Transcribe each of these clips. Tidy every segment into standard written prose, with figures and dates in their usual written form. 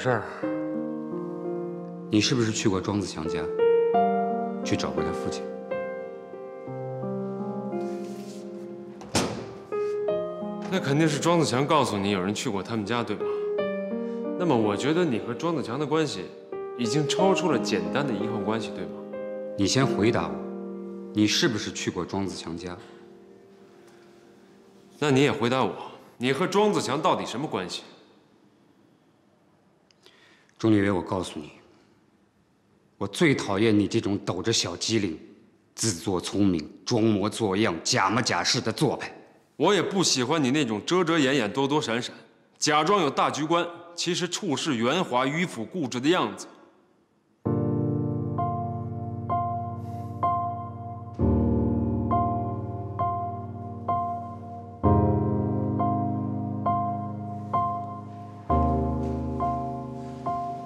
事儿。你是不是去过庄子强家，去找过他父亲？ 那肯定是庄子强告诉你有人去过他们家，对吗？那么我觉得你和庄子强的关系已经超出了简单的遗恨关系，对吗？你先回答我，你是不是去过庄子强家？那你也回答我，你和庄子强到底什么关系？钟立伟，我告诉你，我最讨厌你这种抖着小机灵、自作聪明、装模作样、假模假式的做派。 我也不喜欢你那种遮遮掩掩、躲躲闪闪，假装有大局观，其实处事圆滑、迂腐、固执的样子。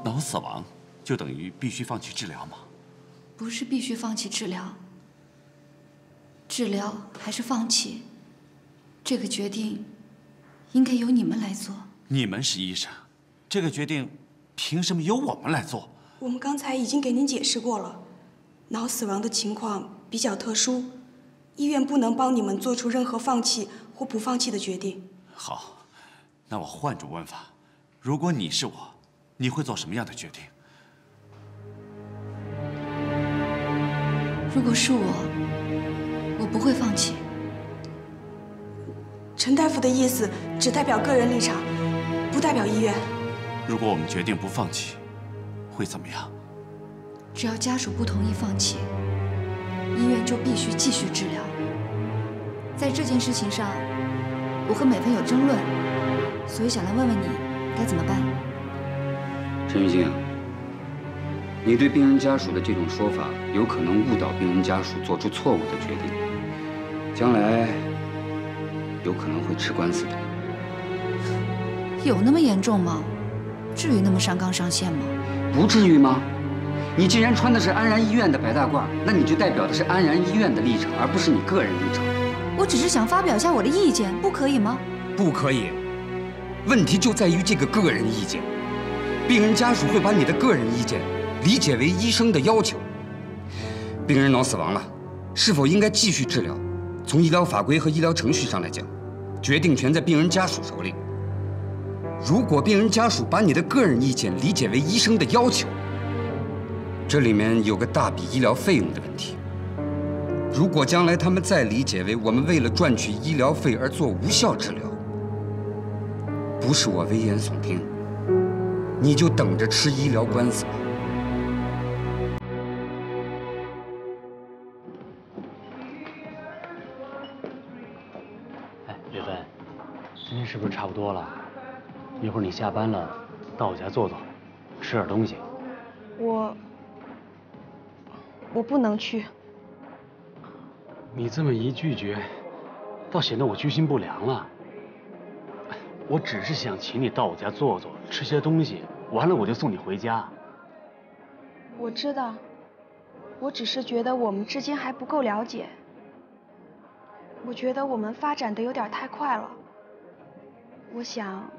脑死亡就等于必须放弃治疗吗？不是必须放弃治疗，治疗还是放弃？ 这个决定应该由你们来做。你们是医生，这个决定凭什么由我们来做？我们刚才已经给您解释过了，脑死亡的情况比较特殊，医院不能帮你们做出任何放弃或不放弃的决定。好，那我换种问法：如果你是我，你会做什么样的决定？如果是我，我不会放弃。 陈大夫的意思只代表个人立场，不代表医院。如果我们决定不放弃，会怎么样？只要家属不同意放弃，医院就必须继续治疗。在这件事情上，我和美芬有争论，所以想来问问你该怎么办。陈云星，你对病人家属的这种说法，有可能误导病人家属做出错误的决定，将来。 有可能会吃官司的。有那么严重吗？至于那么上纲上线吗？不至于吗？你既然穿的是安然医院的白大褂，那你就代表的是安然医院的立场，而不是你个人立场。我只是想发表一下我的意见，不可以吗？不可以。问题就在于这个个人意见，病人家属会把你的个人意见理解为医生的要求。病人脑死亡了，是否应该继续治疗？ 从医疗法规和医疗程序上来讲，决定权在病人家属手里。如果病人家属把你的个人意见理解为医生的要求，这里面有个大笔医疗费用的问题。如果将来他们再理解为我们为了赚取医疗费而做无效治疗，不是我危言耸听，你就等着吃医疗官司吧。 是不是差不多了？一会儿你下班了，到我家坐坐，吃点东西。我不能去。你这么一拒绝，倒显得我居心不良了。我只是想请你到我家坐坐，吃些东西，完了我就送你回家。我知道，我只是觉得我们之间还不够了解。我觉得我们发展的有点太快了。 我想，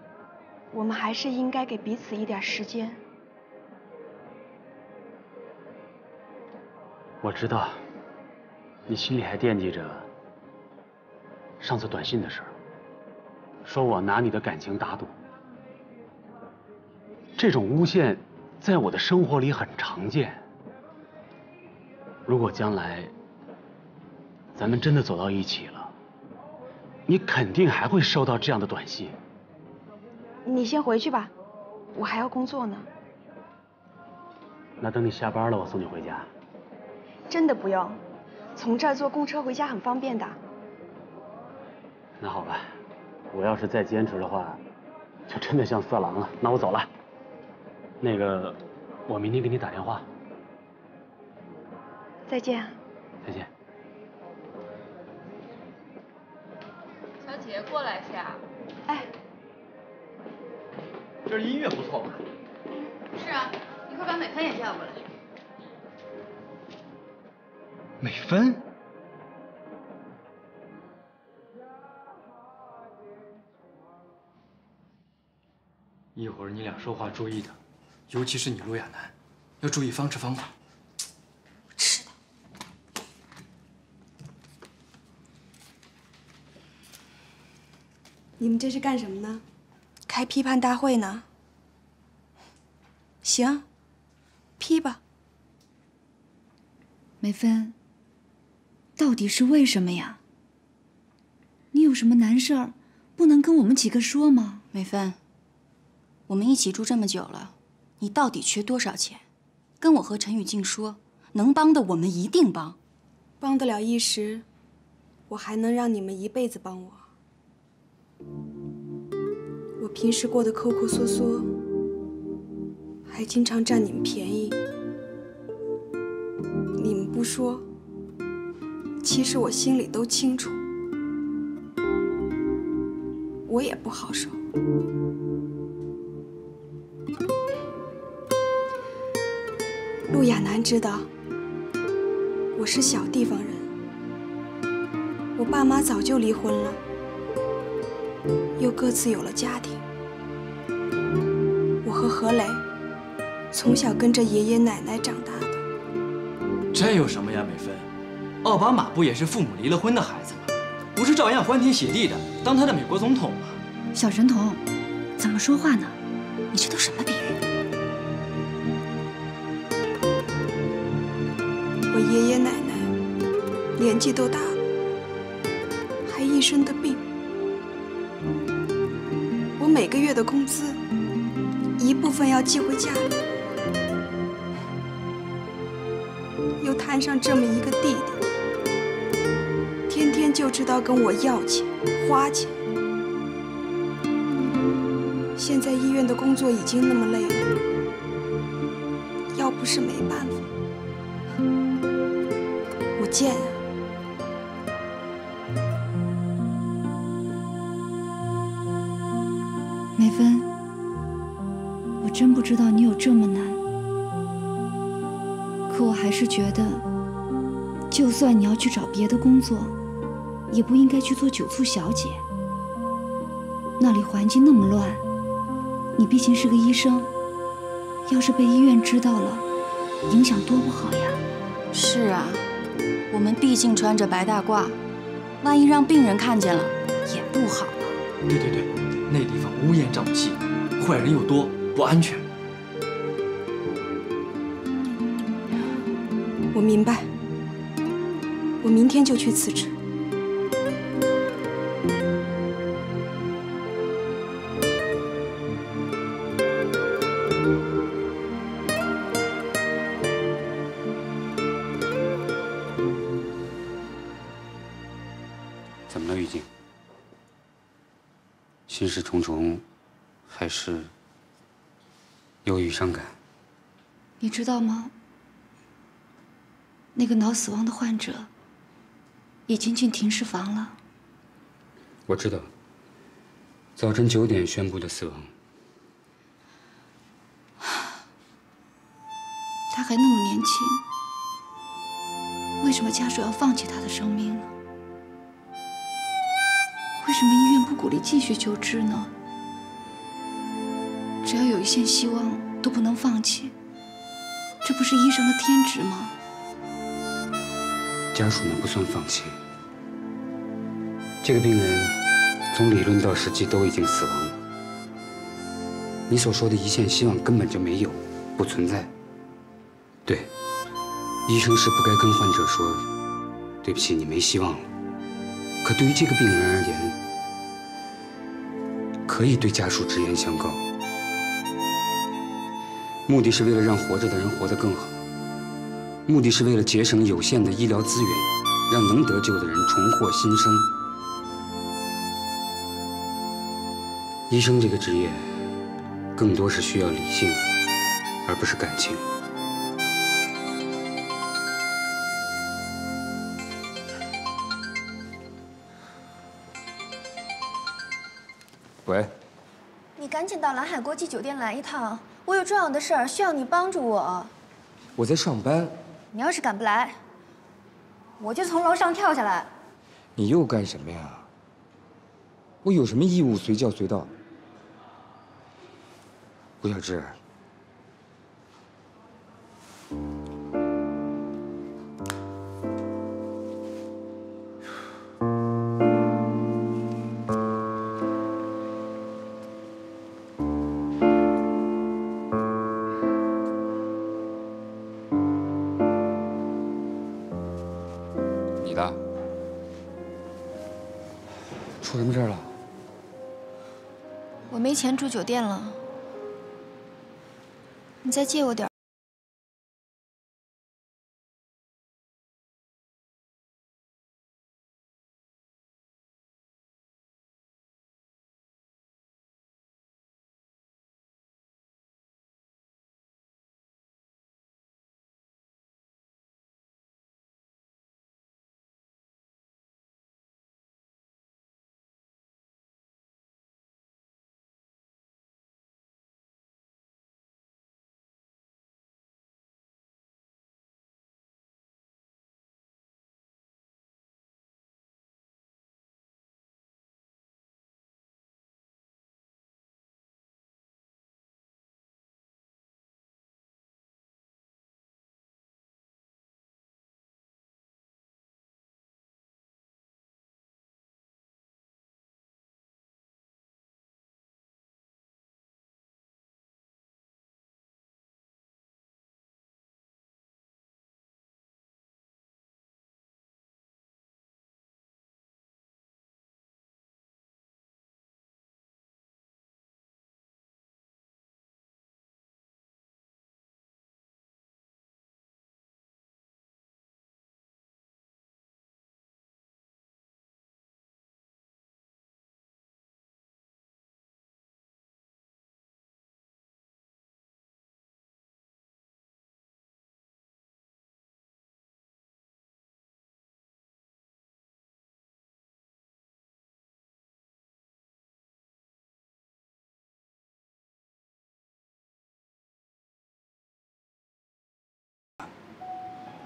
我们还是应该给彼此一点时间。我知道，你心里还惦记着上次短信的事儿，说我拿你的感情打赌。这种诬陷在我的生活里很常见。如果将来咱们真的走到一起了，你肯定还会收到这样的短信。 你先回去吧，我还要工作呢。那等你下班了，我送你回家。真的不用，从这儿坐公车回家很方便的。那好吧，我要是再坚持的话，就真的像色狼了。那我走了。那个，我明天给你打电话。再见。再见。小姐，过来一下。哎。 这音乐不错嘛。是啊，你快把美芬也叫过来。美芬？一会儿你俩说话注意点。尤其是你陆亚楠，要注意方式方法。我知道。你们这是干什么呢？开批判大会呢？行，批吧。梅芬，到底是为什么呀？你有什么难事儿，不能跟我们几个说吗？梅芬，我们一起住这么久了。 你到底缺多少钱？跟我和陈雨静说，能帮的我们一定帮。帮得了一时，我还能让你们一辈子帮我。我平时过得抠抠缩缩，还经常占你们便宜。你们不说，其实我心里都清楚，我也不好受。 陆亚楠知道，我是小地方人，我爸妈早就离婚了，又各自有了家庭。我和何磊从小跟着爷爷奶奶长大的。这有什么呀，美芬？奥巴马不也是父母离了婚的孩子吗？不是照样欢天喜地的当他的美国总统吗？小神童，怎么说话呢？你这都什么比喻？ 我爷爷奶奶年纪都大了，还一身的病。我每个月的工资一部分要寄回家里，又摊上这么一个弟弟，天天就知道跟我要钱花钱。现在医院的工作已经那么累了，要不是没办法。 贱啊！梅芬，我真不知道你有这么难，可我还是觉得，就算你要去找别的工作，也不应该去做酒促小姐。那里环境那么乱，你毕竟是个医生，要是被医院知道了，影响多不好呀！是啊。 我们毕竟穿着白大褂，万一让病人看见了也不好啊。对对对，那地方乌烟瘴气，坏人又多，不安全。我明白，我明天就去辞职。心事重重，还是忧郁伤感。你知道吗？那个脑死亡的患者已经进停尸房了。我知道，早晨9点宣布的死亡。他还那么年轻，为什么家属要放弃他的生命呢？ 为什么医院不鼓励继续救治呢？只要有一线希望，都不能放弃，这不是医生的天职吗？家属们不算放弃。这个病人从理论到实际都已经死亡了。你所说的一线希望根本就没有，不存在。对，医生是不该跟患者说：“对不起，你没希望了。” 可对于这个病人而言，可以对家属直言相告，目的是为了让活着的人活得更好，目的是为了节省有限的医疗资源，让能得救的人重获新生。医生这个职业，更多是需要理性，而不是感情。 喂，你赶紧到蓝海国际酒店来一趟，我有重要的事儿需要你帮助我。我在上班。你要是赶不来，我就从楼上跳下来。你又干什么呀？我有什么义务随叫随到？吴小志，出什么事了？我没钱住酒店了，你再借我点儿。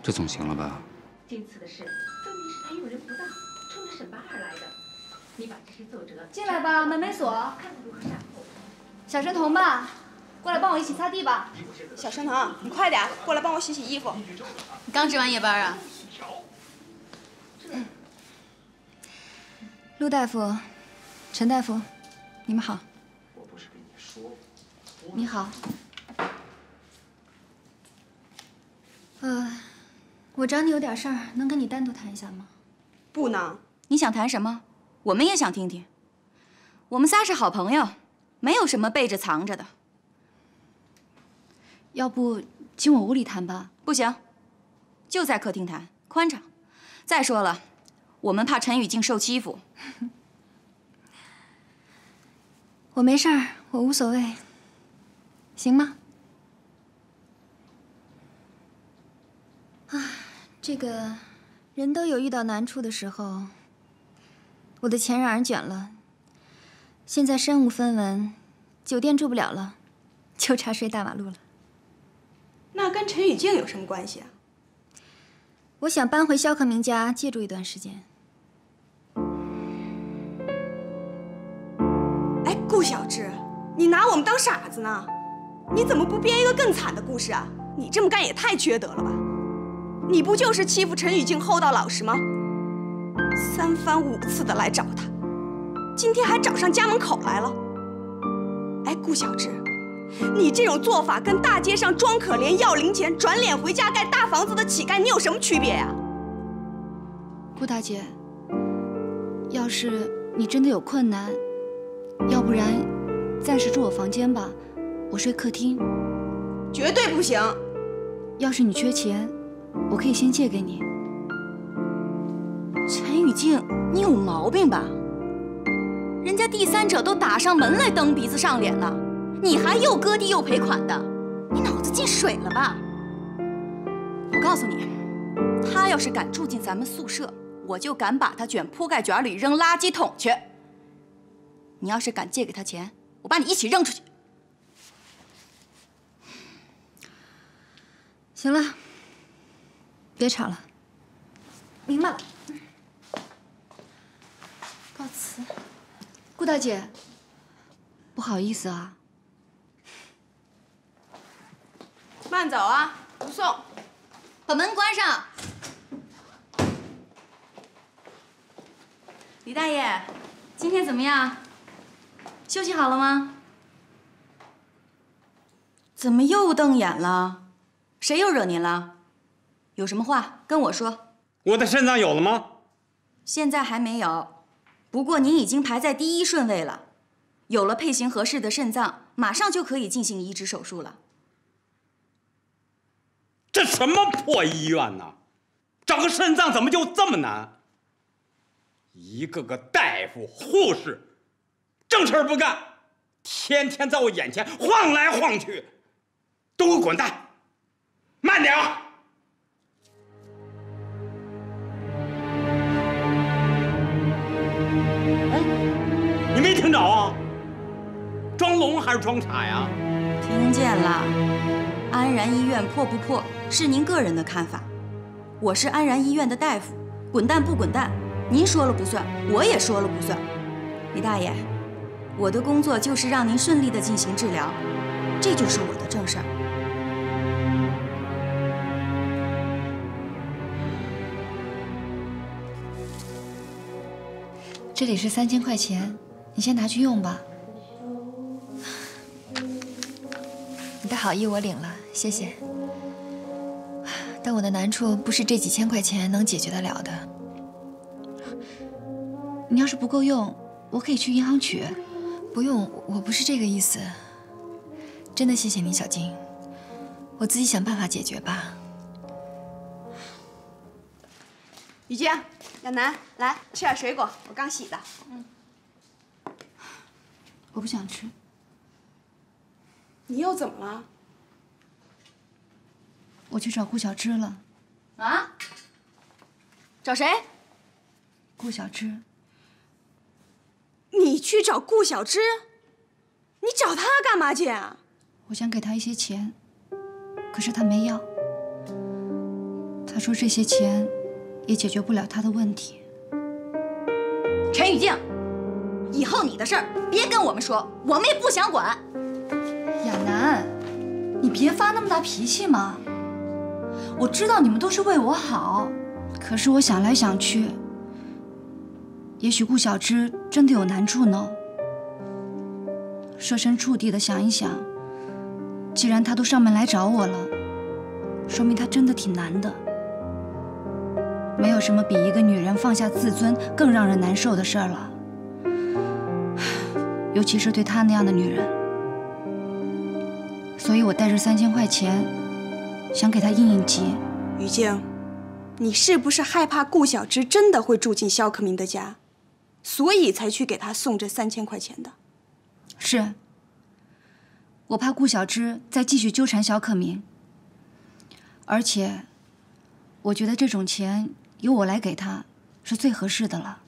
这总行了吧？这次的事，分明是他用人不当，冲着沈八二来的。你把这些奏折进来吧，门没锁。看你如何善后。小神童吧，过来帮我一起擦地吧。小神童，你快点过来帮我洗洗衣服。你刚值完夜班啊？陆大夫，陈大夫，你们好。我不是跟你说。你好。我找你有点事儿，能跟你单独谈一下吗？不能。你想谈什么？我们也想听听。我们仨是好朋友，没有什么背着藏着的。要不进我屋里谈吧？不行，就在客厅谈，宽敞。再说了，我们怕陈雨静受欺负。我没事儿，我无所谓，行吗？啊。 这个人都有遇到难处的时候。我的钱让人卷了，现在身无分文，酒店住不了了，就差睡大马路了。那跟陈雨静有什么关系啊？我想搬回肖克明家借住一段时间。哎，顾小志，你拿我们当傻子呢？你怎么不编一个更惨的故事啊？你这么干也太缺德了吧！ 你不就是欺负陈雨静厚道老实吗？三番五次的来找他，今天还找上家门口来了。哎，顾小志，你这种做法跟大街上装可怜要零钱、转脸回家盖大房子的乞丐，你有什么区别呀？顾大姐，要是你真的有困难，要不然暂时住我房间吧，我睡客厅。绝对不行！要是你缺钱。 我可以先借给你。陈雨静，你有毛病吧？人家第三者都打上门来蹬鼻子上脸了，你还又割地又赔款的，你脑子进水了吧？我告诉你，他要是敢住进咱们宿舍，我就敢把他卷铺盖卷里扔垃圾桶去。你要是敢借给他钱，我把你一起扔出去。行了。 别吵了，明白了。告辞，顾大姐，不好意思啊，慢走啊，不送，把门关上。李大爷，今天怎么样？休息好了吗？怎么又瞪眼了？谁又惹您了？ 有什么话跟我说？我的肾脏有了吗？现在还没有，不过您已经排在第一顺位了，有了配型合适的肾脏，马上就可以进行移植手术了。这什么破医院呢？找个肾脏怎么就这么难？一个个大夫护士，正事儿不干，天天在我眼前晃来晃去，都给我滚蛋！慢点啊！ 你没听着啊？装聋还是装傻呀？听见了。安然医院破不破是您个人的看法，我是安然医院的大夫，滚蛋不滚蛋，您说了不算，我也说了不算。李大爷，我的工作就是让您顺利的进行治疗，这就是我的正事儿。 这里是3000块钱，你先拿去用吧。你的好意我领了，谢谢。但我的难处不是这几千块钱能解决得了的。你要是不够用，我可以去银行取。不用，我不是这个意思。真的谢谢你，小金，我自己想办法解决吧。雨娟。 亚楠，来吃点水果，我刚洗的。嗯，我不想吃。你又怎么了？我去找顾小芝了。啊？找谁？顾小芝。你去找顾小芝？你找她干嘛去啊？我想给她一些钱，可是她没要。她说这些钱。 也解决不了他的问题。陈雨静，以后你的事儿别跟我们说，我们也不想管。亚楠，你别发那么大脾气嘛。我知道你们都是为我好，可是我想来想去，也许顾小芝真的有难处呢。设身处地的想一想，既然她都上门来找我了，说明她真的挺难的。 没有什么比一个女人放下自尊更让人难受的事儿了，尤其是对她那样的女人。所以我带着3000块钱，想给她应应急。雨静，你是不是害怕顾小芝真的会住进肖克明的家，所以才去给她送这3000块钱的？是。我怕顾小芝再继续纠缠肖克明，而且。 我觉得这种钱由我来给他是最合适的了。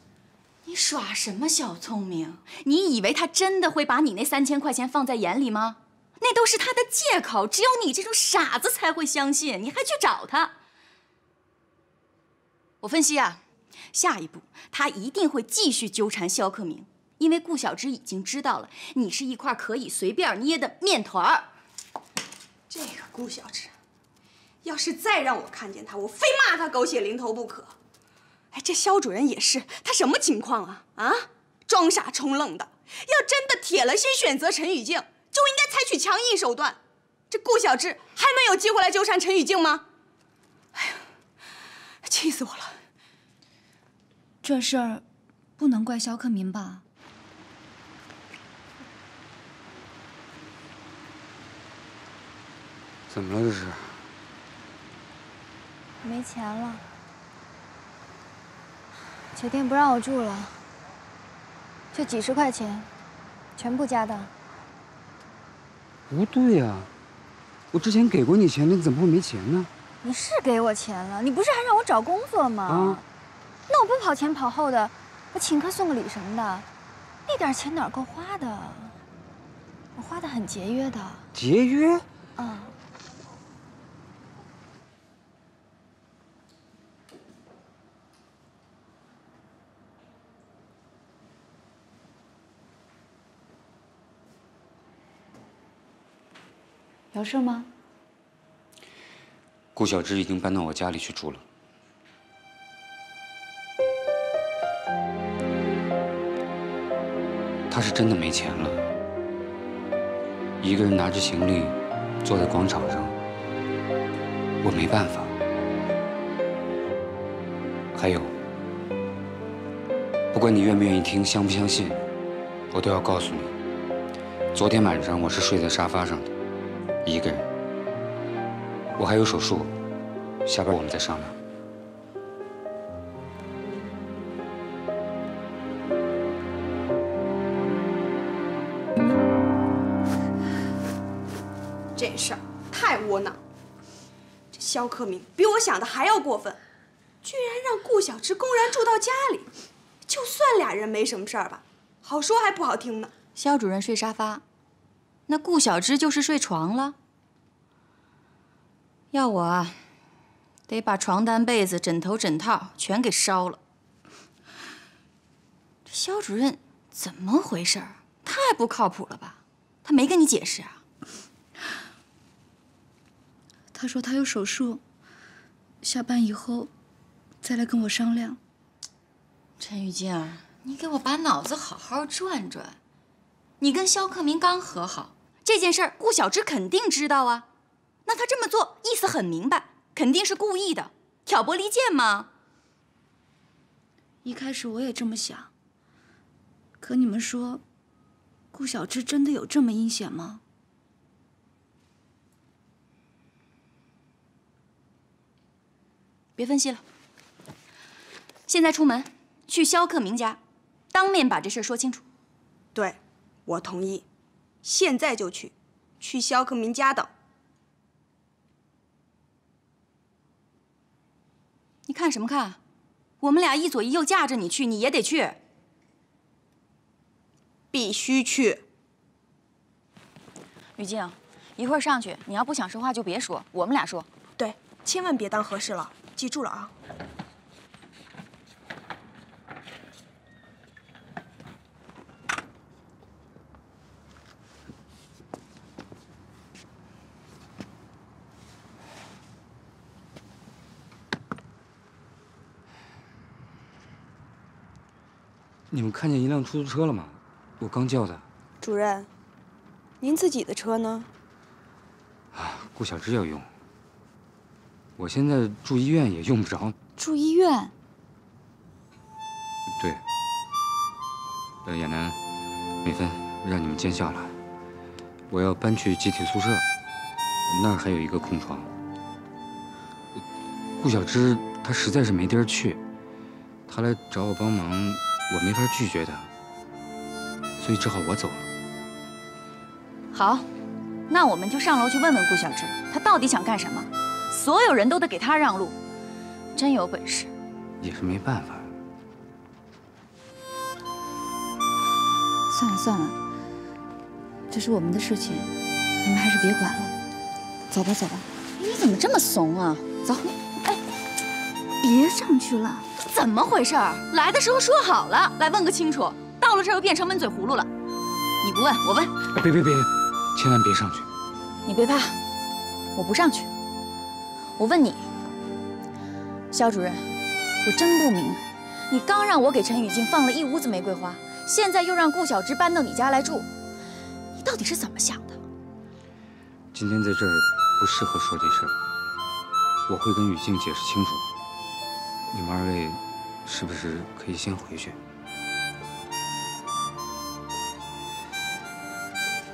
你耍什么小聪明？你以为他真的会把你那3000块钱放在眼里吗？那都是他的借口，只有你这种傻子才会相信。你还去找他？我分析啊，下一步他一定会继续纠缠肖克明，因为顾小芝已经知道了你是一块可以随便捏的面团儿。这个顾小芝。 要是再让我看见他，我非骂他狗血淋头不可！哎，这肖主任也是，他什么情况啊？啊，装傻充愣的。要真的铁了心选择陈雨静，就应该采取强硬手段。这顾小芝还能有机会来纠缠陈雨静吗？哎呀，气死我了！这事儿不能怪肖克明吧？ 怎么了这是？ 没钱了，酒店不让我住了，就几十块钱，全部家当。不对呀，我之前给过你钱，你怎么会没钱呢？你是给我钱了，你不是还让我找工作吗？啊，那我不跑前跑后的，我请客送个礼什么的，那点钱哪够花的？我花的很节约的。节约？啊。 有事吗？顾小芝已经搬到我家里去住了。她是真的没钱了，一个人拿着行李坐在广场上，我没办法。还有，不管你愿不愿意听，相不相信，我都要告诉你。昨天晚上我是睡在沙发上的，一个人。我还有手术，下班我们再商量。 这事儿太窝囊，这肖克明比我想的还要过分，居然让顾小芝公然住到家里。就算俩人没什么事儿吧，好说还不好听呢。肖主任睡沙发，那顾小芝就是睡床了。要我啊，得把床单、被子、枕头、枕套全给烧了。这肖主任怎么回事儿？太不靠谱了吧？他没跟你解释啊？ 他说他有手术，下班以后再来跟我商量。陈玉静，你给我把脑子好好转转。你跟肖克明刚和好，这件事儿顾小芝肯定知道啊。那他这么做意思很明白，肯定是故意的，挑拨离间嘛。一开始我也这么想，可你们说，顾小芝真的有这么阴险吗？ 别分析了，现在出门去肖克明家，当面把这事说清楚。对，我同意，现在就去，去肖克明家等。你看什么看？我们俩一左一右架着你去，你也得去。必须去。于静，一会儿上去，你要不想说话就别说，我们俩说。对，千万别当和事佬。 记住了啊！你们看见一辆出租车了吗？我刚叫的。主任，您自己的车呢？啊，顾小芝要用。 我现在住医院也用不着。住医院？对。亚楠、美芬，让你们见笑了。我要搬去集体宿舍，那儿还有一个空床。顾小芝她实在是没地儿去，她来找我帮忙，我没法拒绝她，所以只好我走了。好，那我们就上楼去问问顾小芝，她到底想干什么？ 所有人都得给他让路，真有本事。也是没办法。算了算了，这是我们的事情，你们还是别管了。走吧走吧。你怎么这么怂啊？走，哎，别上去了。怎么回事？来的时候说好了，来问个清楚，到了这儿又变成闷嘴葫芦了。你不问我问。别别别，千万别上去。你别怕，我不上去。 我问你，肖主任，我真不明白，你刚让我给陈雨静放了一屋子玫瑰花，现在又让顾小芝搬到你家来住，你到底是怎么想的？今天在这儿不适合说这事儿，我会跟雨静解释清楚。你们二位是不是可以先回去？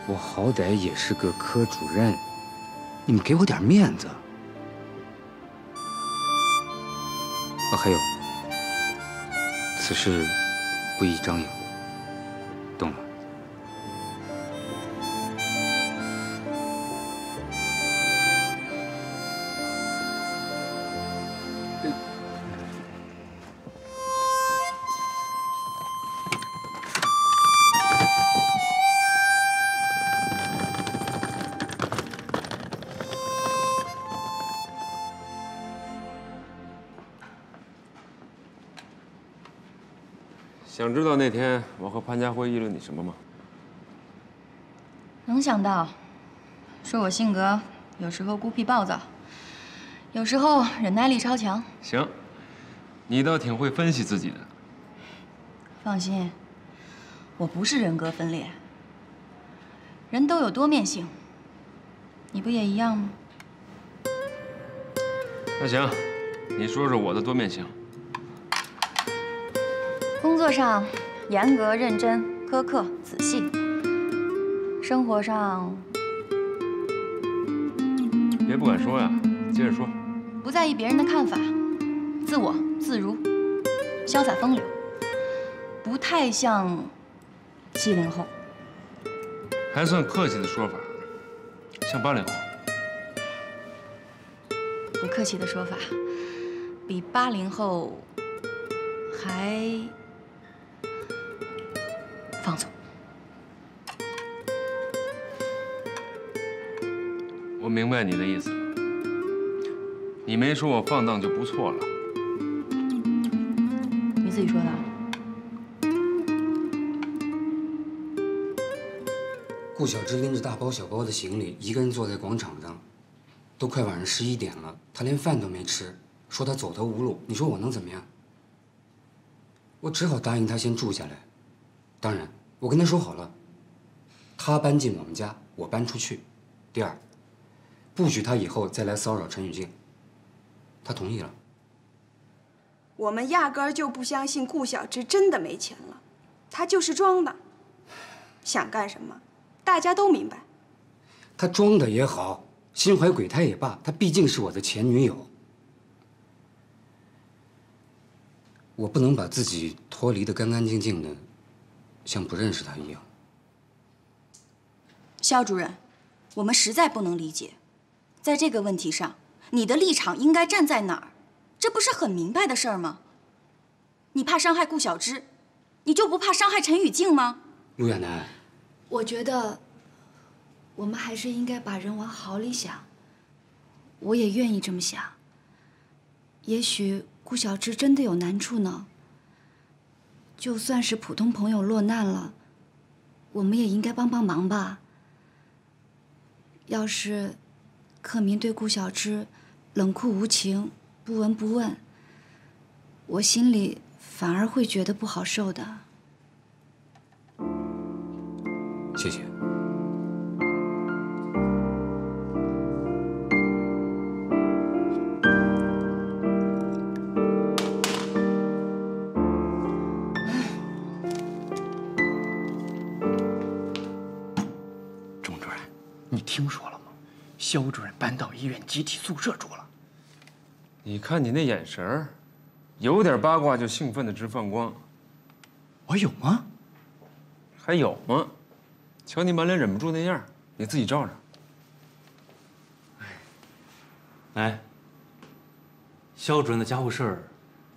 我好歹也是个科主任，你们给我点面子。 啊，还有，此事不宜张扬，懂了？想知道那天我和潘家辉议论你什么吗？能想到，说我性格有时候孤僻暴躁，有时候忍耐力超强。行，你倒挺会分析自己的。放心，我不是人格分裂。人都有多面性，你不也一样吗？那行，你说说我的多面性。工作上严格、认真、苛刻、仔细；生活上……别不敢说呀，接着说。不在意别人的看法，自我自如，潇洒风流，不太像70后。还算客气的说法，像80后。不客气的说法，比80后还…… 放纵。我明白你的意思，你没说我放荡就不错了。你自己说的。顾小芝拎着大包小包的行李，一个人坐在广场上，都快晚上11点了，她连饭都没吃，说她走投无路。你说我能怎么样？我只好答应她先住下来。当然。 我跟他说好了，他搬进我们家，我搬出去。第二，不许他以后再来骚扰陈雨静。他同意了。我们压根儿就不相信顾小芝真的没钱了，她就是装的。想干什么，大家都明白。她装的也好，心怀鬼胎也罢，她毕竟是我的前女友。我不能把自己脱离得干干净净的。 像不认识他一样。肖主任，我们实在不能理解，在这个问题上，你的立场应该站在哪儿？这不是很明白的事儿吗？你怕伤害顾小芝，你就不怕伤害陈雨静吗？陆亚楠，我觉得我们还是应该把人往好里想。我也愿意这么想。也许顾小芝真的有难处呢。 就算是普通朋友落难了，我们也应该帮帮忙吧。要是克明对顾小芝冷酷无情、不闻不问，我心里反而会觉得不好受的。谢谢。 听说了吗？肖主任搬到医院集体宿舍住了。你看你那眼神儿，有点八卦就兴奋的直放光。我有吗？还有吗？瞧你满脸忍不住那样，你自己照照。哎，肖主任的家务事儿，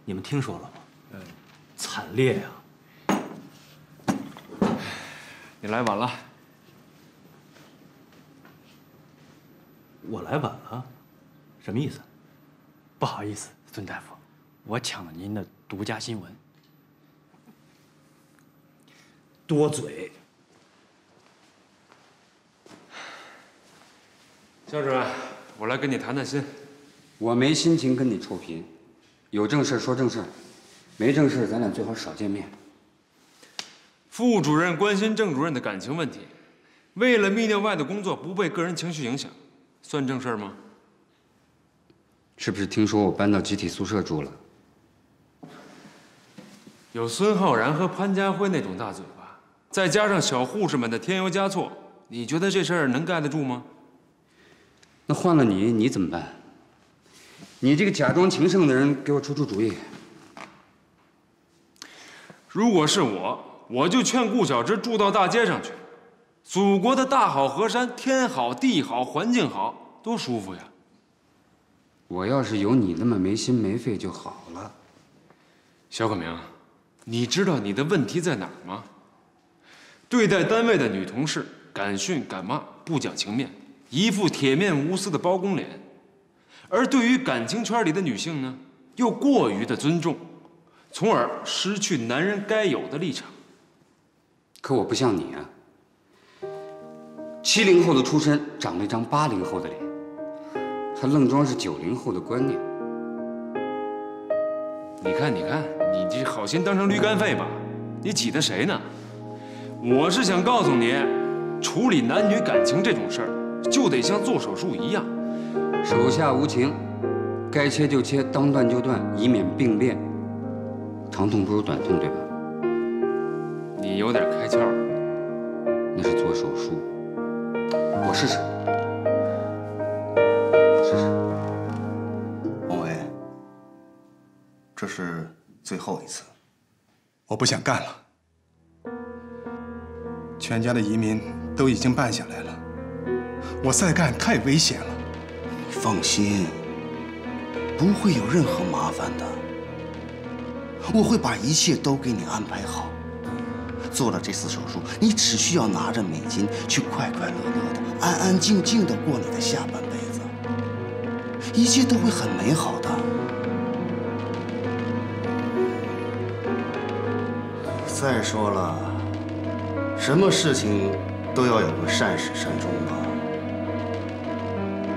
你们听说了吗？嗯，惨烈呀！你来晚了。 我来晚了，什么意思？不好意思，孙大夫，我抢了您的独家新闻。多嘴。肖主任，我来跟你谈谈心。我没心情跟你臭贫，有正事说正事，没正事咱俩最好少见面。副主任关心郑主任的感情问题，为了泌尿外的工作不被个人情绪影响。 算正事吗？是不是听说我搬到集体宿舍住了？有孙浩然和潘家辉那种大嘴巴，再加上小护士们的添油加醋，你觉得这事儿能盖得住吗？那换了你，你怎么办？你这个假装情圣的人，给我出出主意。如果是我，我就劝顾小芝住到大街上去。 祖国的大好河山，天好地好，环境好，多舒服呀！我要是有你那么没心没肺就好了。小可明，你知道你的问题在哪儿吗？对待单位的女同事，敢训敢骂，不讲情面，一副铁面无私的包公脸；而对于感情圈里的女性呢，又过于的尊重，从而失去男人该有的立场。可我不像你啊。 70后的出身，长了一张80后的脸，还愣装是90后的观念。你看，你看，你这好心当成驴肝肺吧？你挤得谁呢？我是想告诉你，处理男女感情这种事儿，就得像做手术一样，手下无情，该切就切，当断就断，以免病变。长痛不如短痛，对吧？有点开窍了，那是做手术。我试试，我试试。王维，这是最后一次，我不想干了。全家的移民都已经办下来了，我再干太危险了。你放心，不会有任何麻烦的。 我会把一切都给你安排好。做了这次手术，你只需要拿着美金，去快快乐乐的、安安静静的过你的下半辈子，一切都会很美好的。再说了，什么事情都要有个善始善终吧。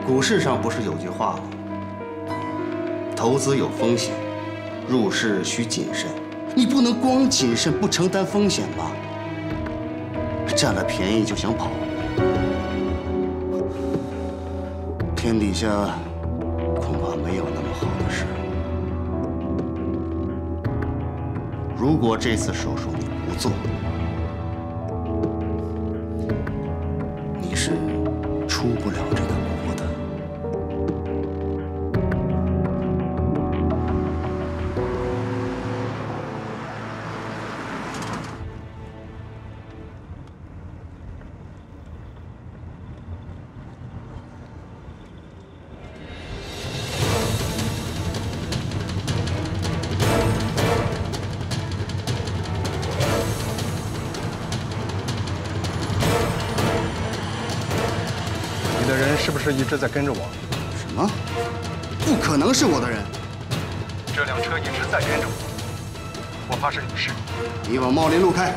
股市上不是有句话吗？投资有风险。 入市需谨慎，你不能光谨慎不承担风险吧？占了便宜就想跑，天底下恐怕没有那么好的事。如果这次手术你不做，你是出不了这个。 是一直在跟着我，什么？不可能是我的人。这辆车一直在跟着我，我怕是你是。你往茂林路开。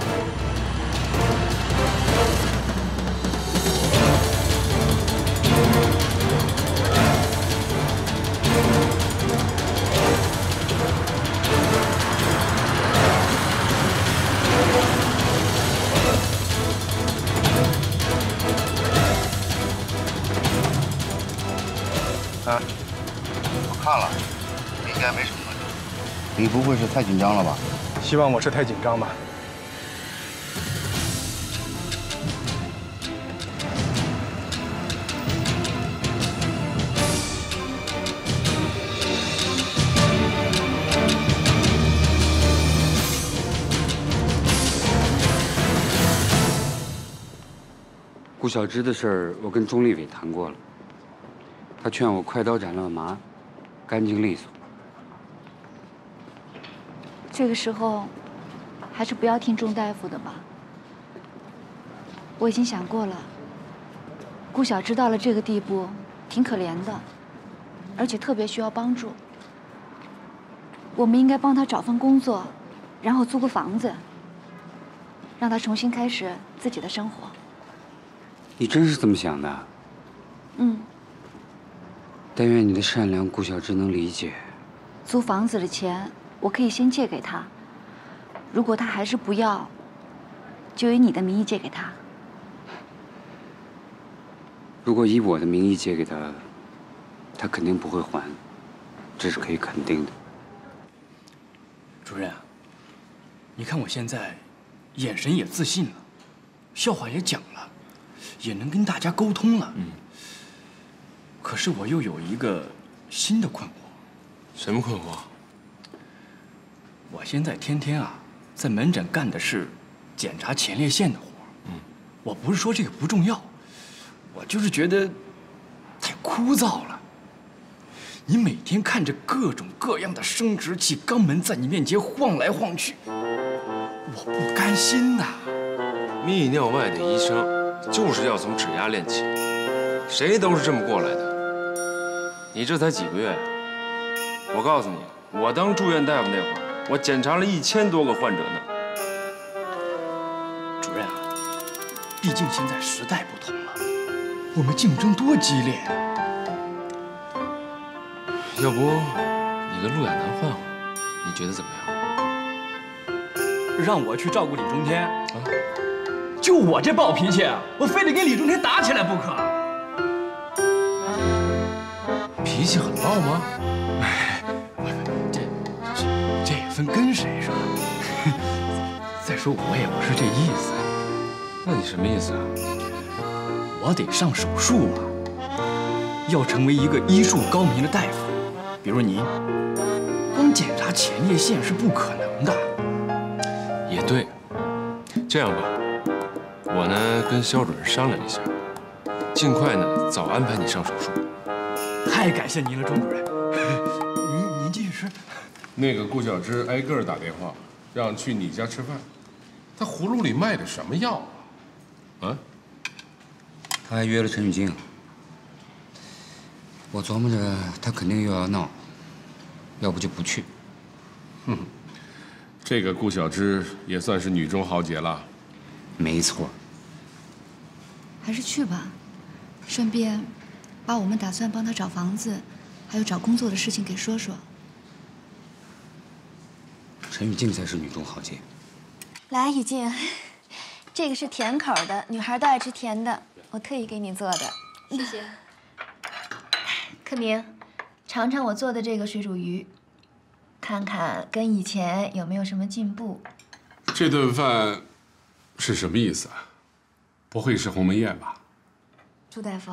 你不会是太紧张了吧？希望我是太紧张吧。顾小芝的事儿，我跟钟立伟谈过了，他劝我快刀斩乱麻，干净利索。 这个时候，还是不要听钟大夫的吧。我已经想过了，顾小芝到了这个地步，挺可怜的，而且特别需要帮助。我们应该帮她找份工作，然后租个房子，让她重新开始自己的生活。你真是这么想的？嗯。但愿你的善良，顾小芝能理解。租房子的钱。 我可以先借给他，如果他还是不要，就以你的名义借给他。如果以我的名义借给他，他肯定不会还，这是可以肯定的。主任，你看我现在，眼神也自信了，笑话也讲了，也能跟大家沟通了。嗯。可是我又有一个新的困惑。什么困惑？ 我现在天天啊，在门诊干的是检查前列腺的活。嗯，我不是说这个不重要，我就是觉得太枯燥了。你每天看着各种各样的生殖器、肛门在你面前晃来晃去，我不甘心呐。泌尿外的医生就是要从指压练起，谁都是这么过来的。你这才几个月呀？我告诉你，我当住院大夫那会儿。 我检查了1000多个患者呢，主任啊，毕竟现在时代不同了，我们竞争多激烈啊！要不你跟陆亚楠换换，你觉得怎么样？让我去照顾李中天啊？就我这暴脾气，我非得跟李中天打起来不可。脾气很暴吗？ 分跟谁是吧？再再说我也不是这意思。那你什么意思啊？我得上手术啊，要成为一个医术高明的大夫，比如您，光检查前列腺是不可能的。也对，这样吧，我呢跟肖主任商量一下，尽快呢早安排你上手术。太感谢您了，钟主任。您继续吃。 那个顾小芝挨个打电话，让去你家吃饭。他葫芦里卖的什么药啊？啊？他还约了陈雨静。我琢磨着他肯定又要闹，要不就不去。哼，这个顾小芝也算是女中豪杰了。没错。还是去吧，顺便把我们打算帮他找房子，还有找工作的事情给说说。 陈雨静才是女中豪杰。来，雨静，这个是甜口的，女孩都爱吃甜的，我特意给你做的。谢谢。柯明，尝尝我做的这个水煮鱼，看看跟以前有没有什么进步。这顿饭是什么意思啊？不会是鸿门宴吧？朱大夫，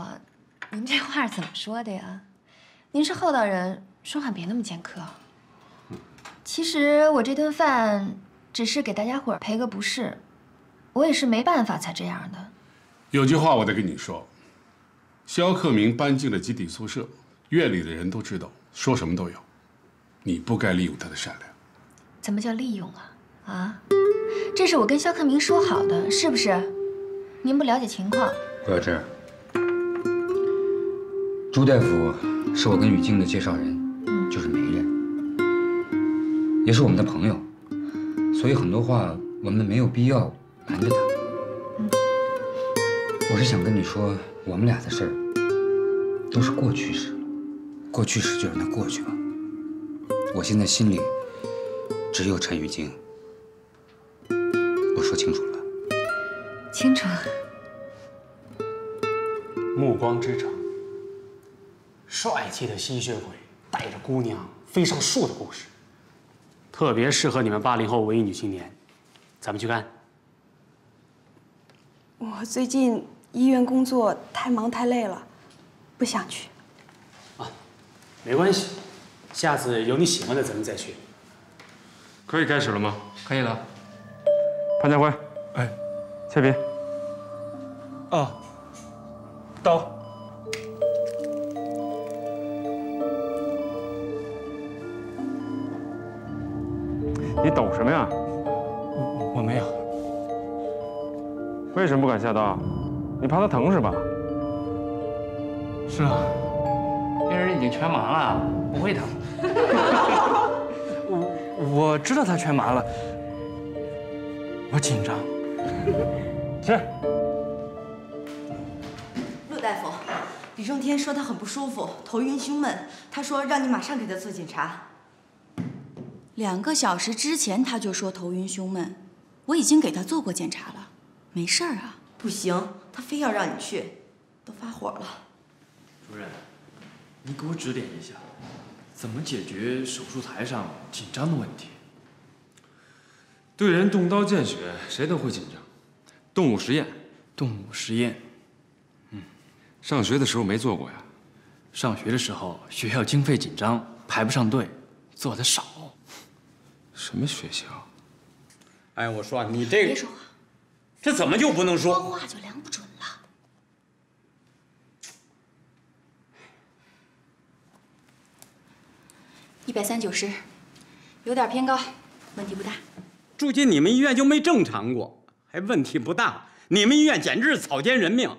您这话怎么说的呀？您是厚道人，说话别那么尖刻。 其实我这顿饭只是给大家伙儿赔个不是，我也是没办法才这样的。有句话我得跟你说，肖克明搬进了集体宿舍，院里的人都知道，说什么都有。你不该利用他的善良。怎么叫利用啊？啊，这是我跟肖克明说好的，是不是？您不了解情况。郭小芝，朱大夫是我跟雨静的介绍人，就是媒人。 也是我们的朋友，所以很多话我们没有必要瞒着他。我是想跟你说，我们俩的事儿都是过去式，过去式就让它过去吧。我现在心里只有陈雨晶。我说清楚了。清楚。暮光之城，帅气的吸血鬼带着姑娘飞上树的故事。 特别适合你们80后文艺女青年，咱们去看。我最近医院工作太忙太累了，不想去。啊，没关系，下次有你喜欢的咱们再去。可以开始了吗？可以了。潘家辉，哎，切笔。啊，刀。 你抖什么呀？我没有。为什么不敢下刀？你怕它疼是吧？是啊，病人已经全麻了，不会疼。我知道他全麻了，我紧张。是。陆大夫，李仲天说他很不舒服，头晕胸闷，他说让你马上给他做检查。 2个小时之前他就说头晕胸闷，我已经给他做过检查了，没事儿啊。不行，他非要让你去，都发火了。主任，你给我指点一下，怎么解决手术台上紧张的问题？对人动刀见血，谁都会紧张。动物实验，动物实验，上学的时候没做过呀。上学的时候学校经费紧张，排不上队，做的少。 什么学校？哎，我说你这个别说话，这怎么就不能说？说话就量不准了。130/90，有点偏高，问题不大。住进你们医院就没正常过，还问题不大？你们医院简直是草菅人命！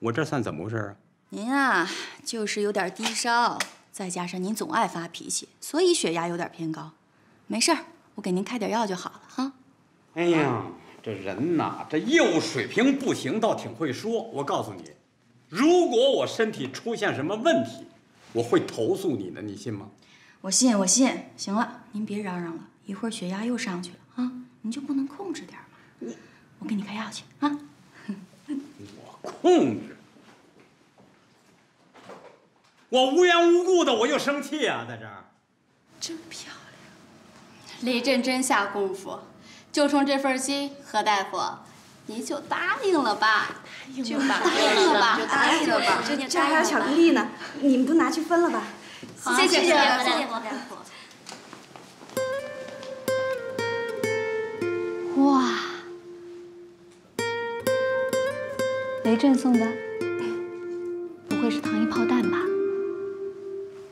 我这算怎么回事啊？您啊，就是有点低烧，再加上您总爱发脾气，所以血压有点偏高。 没事儿，我给您开点药就好了哈。哎呀，这人呐，这业务水平不行，倒挺会说。我告诉你，如果我身体出现什么问题，我会投诉你的，你信吗？我信，我信。行了，您别嚷嚷了，一会儿血压又上去了啊，您就不能控制点吗？我给你开药去啊。我控制？我无缘无故的我又生气啊，在这儿。真漂亮。 雷震真下功夫，就冲这份心，何大夫，您就答应了吧？答应吧，答应了吧，就答应了吧。这还有巧克力呢，你们不拿去分了吧？谢谢，谢谢何大夫。哇，雷震送的，不会是糖衣炮弹吧？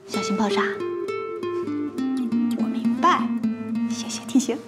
小心爆炸。我明白，谢谢提醒。